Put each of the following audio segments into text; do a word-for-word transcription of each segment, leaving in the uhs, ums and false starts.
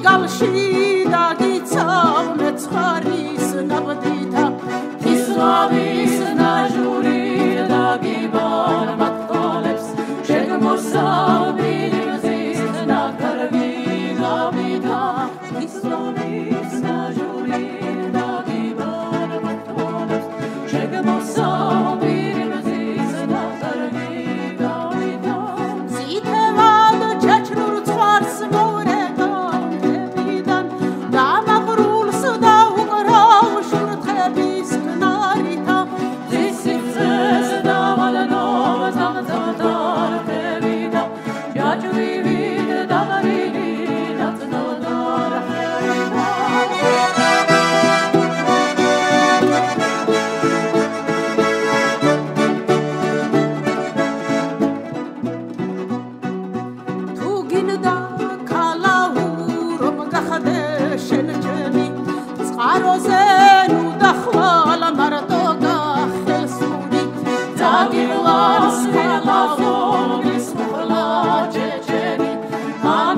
Igal și daghița, mețhari sunt abătita, Islavi sunt ajurit, daghibar matcoleps, Șeg mursab, iluzist, nacarvi la vita, Islavi sunt ajurit, daghibar matcoleps, Șeg mursab, iluzist, nacarvi la vita. Zite vadă ce-ați rurut farsă,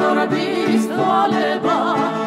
Bismillah, Bismillah, Bismillah,